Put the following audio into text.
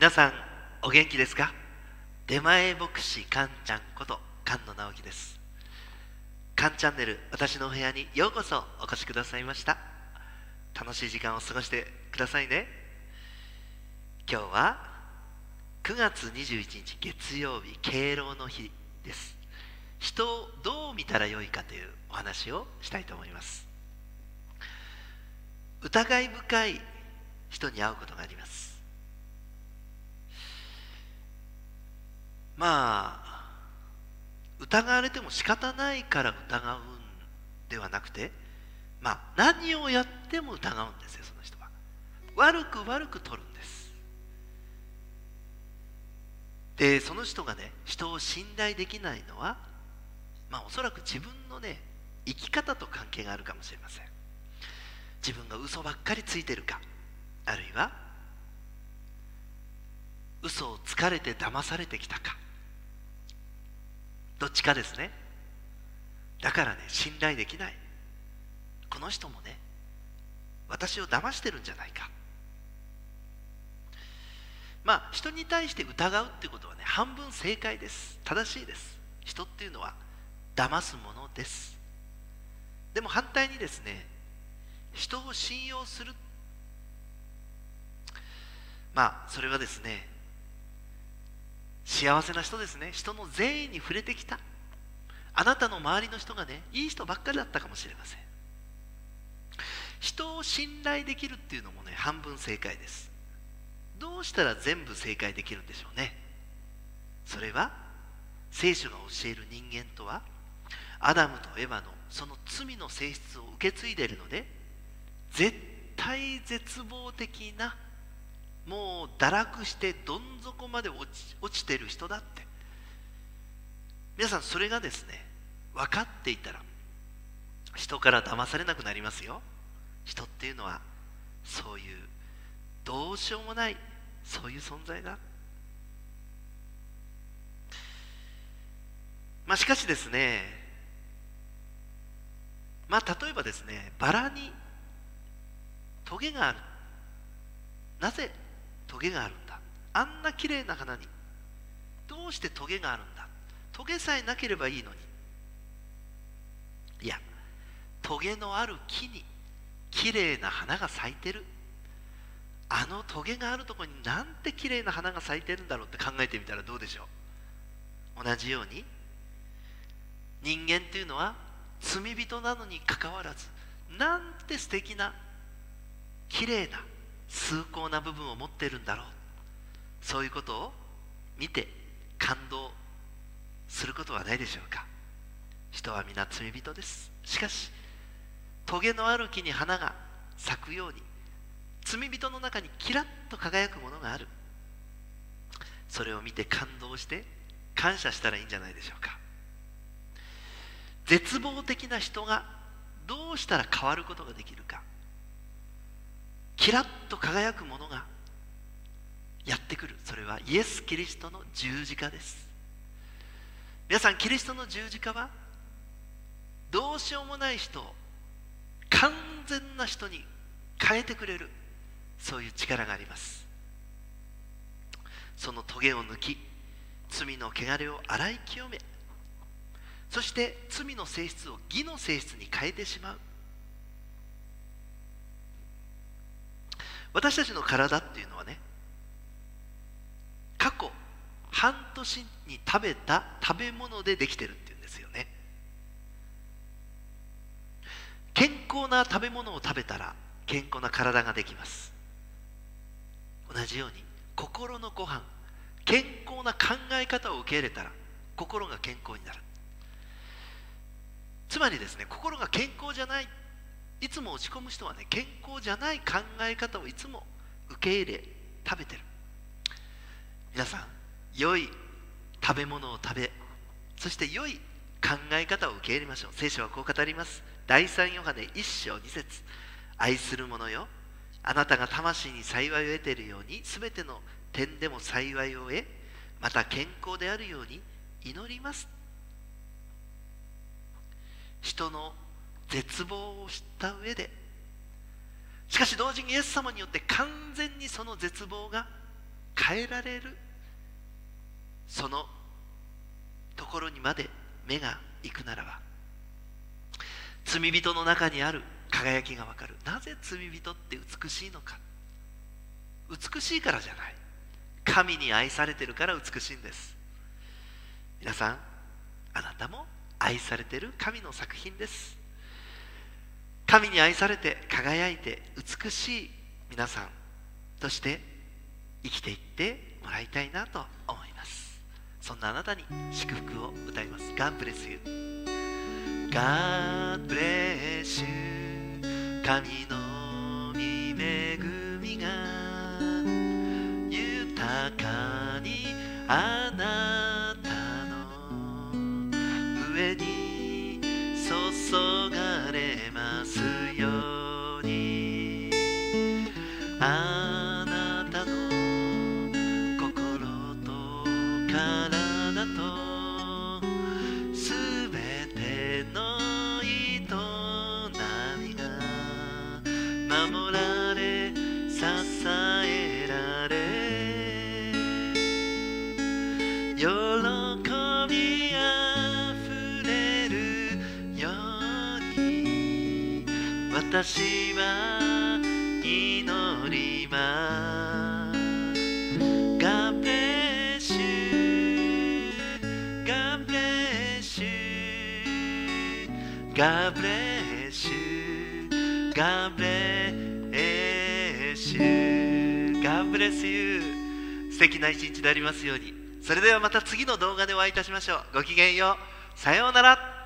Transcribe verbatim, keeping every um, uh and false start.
皆さんお元気ですか？出前牧師カンちゃんこと菅野直樹です。カンチャンネル私のお部屋にようこそお越しくださいました。楽しい時間を過ごしてくださいね。今日はくがつにじゅういちにち月曜日、敬老の日です。人をどう見たらよいかというお話をしたいと思います。疑い深い人に会うことがあります。まあ疑われても仕方ないから疑うんではなくて、まあ何をやっても疑うんですよ。その人は悪く悪く取るんです。でその人がね、人を信頼できないのは、まあおそらく自分のね生き方と関係があるかもしれません。自分が嘘ばっかりついてるか、あるいは嘘をつかれて騙されてきたか、どっちかですね。だからね、信頼できない。この人もね、私を騙してるんじゃないか。まあ人に対して疑うっていうことはね、半分正解です。正しいです。人っていうのは騙すものです。でも反対にですね、人を信用する、まあそれはですね、幸せな人ですね。人の善意に触れてきた、あなたの周りの人がね、いい人ばっかりだったかもしれません。人を信頼できるっていうのもね、半分正解です。どうしたら全部正解できるんでしょうね。それは聖書が教える人間とはアダムとエヴァのその罪の性質を受け継いでいるので、絶対絶望的な、もう堕落してどん底まで落ち、落ちてる人だって、皆さんそれがですね分かっていたら人から騙されなくなりますよ。人っていうのはそういうどうしようもない、そういう存在だ。まあしかしですね、まあ例えばですね、バラにトゲがある、なぜトゲがあるんだ、あんな綺麗な花にどうしてトゲがあるんだ、トゲさえなければいいのに、いやトゲのある木に綺麗な花が咲いてる、あのトゲがあるところになんて綺麗な花が咲いてるんだろうって考えてみたらどうでしょう。同じように人間っていうのは罪人なのにかかわらず、なんて素敵な綺麗な崇高な部分を持ってるんだろう、そういうことを見て感動することはないでしょうか。人は皆罪人です。しかしトゲのある木に花が咲くように、罪人の中にキラッと輝くものがある、それを見て感動して感謝したらいいんじゃないでしょうか。絶望的な人がどうしたら変わることができるか、キラッと輝くものがやってくる、それはイエス・キリストの十字架です。皆さん、キリストの十字架はどうしようもない人を完全な人に変えてくれる、そういう力があります。そのトゲを抜き、罪の汚れを洗い清め、そして罪の性質を義の性質に変えてしまう。私たちの体っていうのはね、過去半年に食べた食べ物でできてるっていうんですよね。健康な食べ物を食べたら健康な体ができます。同じように心のご飯、健康な考え方を受け入れたら心が健康になる。つまりですね、心が健康じゃない、いつも落ち込む人はね、健康じゃない考え方をいつも受け入れ食べてる。皆さん、良い食べ物を食べ、そして良い考え方を受け入れましょう。聖書はこう語ります。だいさんヨハネいっしょうにせつ、愛する者よ、あなたが魂に幸いを得ているように、すべての点でも幸いを得、また健康であるように祈ります。人の絶望を知った上で、しかし同時にイエス様によって完全にその絶望が変えられる、そのところにまで目が行くならば、罪人の中にある輝きがわかる。なぜ罪人って美しいのか。美しいからじゃない、神に愛されてるから美しいんです。皆さん、あなたも愛されてる神の作品です。神に愛されて輝いて美しい皆さんとして生きていってもらいたいなと思います。そんなあなたに祝福を歌います。 God bless you God bless you 神の御恵みが豊かにあなたの上に注がれますように、あなたの心と体とすべての営みが守られ支えられ、喜びあふれるように私は祈ります。 God bless you God bless you God bless you God bless you God bless you 素敵な一日でありますように。それではまた次の動画でお会いいたしましょう。ごきげんよう。さようなら。